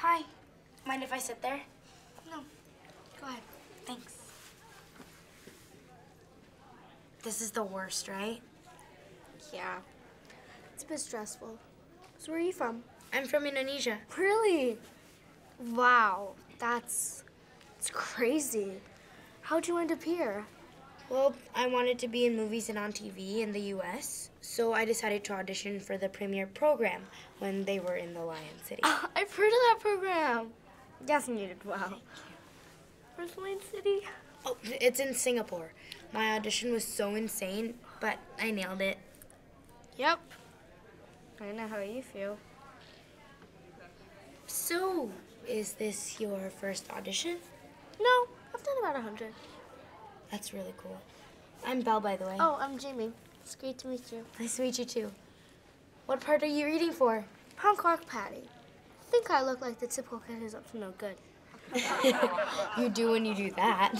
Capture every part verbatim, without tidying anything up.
Hi. Mind if I sit there? No. Go ahead. Thanks. This is the worst, right? Yeah. It's a bit stressful. So where are you from? I'm from Indonesia. Really? Wow. That's... It's crazy. How'd you end up here? Well, I wanted to be in movies and on T V in the U S, so I decided to audition for the premiere program when they were in the Lion City. Uh, I've heard of that program. Yes, and you did well. Thank you. Where's Lion City? Oh, it's in Singapore. My audition was so insane, but I nailed it. Yep. I know how you feel. So, is this your first audition? No, I've done about a hundred. That's really cool. I'm Belle, by the way. Oh, I'm Jamie. It's great to meet you. Nice to meet you, too. What part are you reading for? Punk Rock Patty. I think I look like the typical kid who's up to no good. You do when you do that.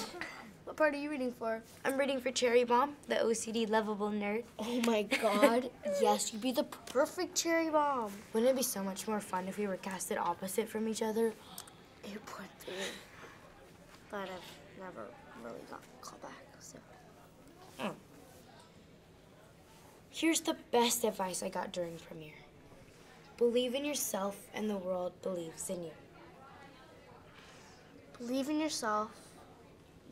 What part are you reading for? I'm reading for Cherry Bomb, the O C D lovable nerd. Oh my god, yes, you'd be the perfect Cherry Bomb. Wouldn't it be so much more fun if we were casted opposite from each other? It would be. But I've never really got called back, so. Oh. Here's the best advice I got during premiere. Believe in yourself and the world believes in you. Believe in yourself,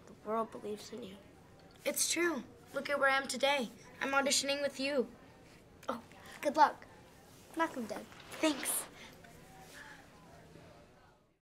the world believes in you. It's true. Look at where I am today. I'm auditioning with you. Oh, good luck. Knock 'em dead. Thanks.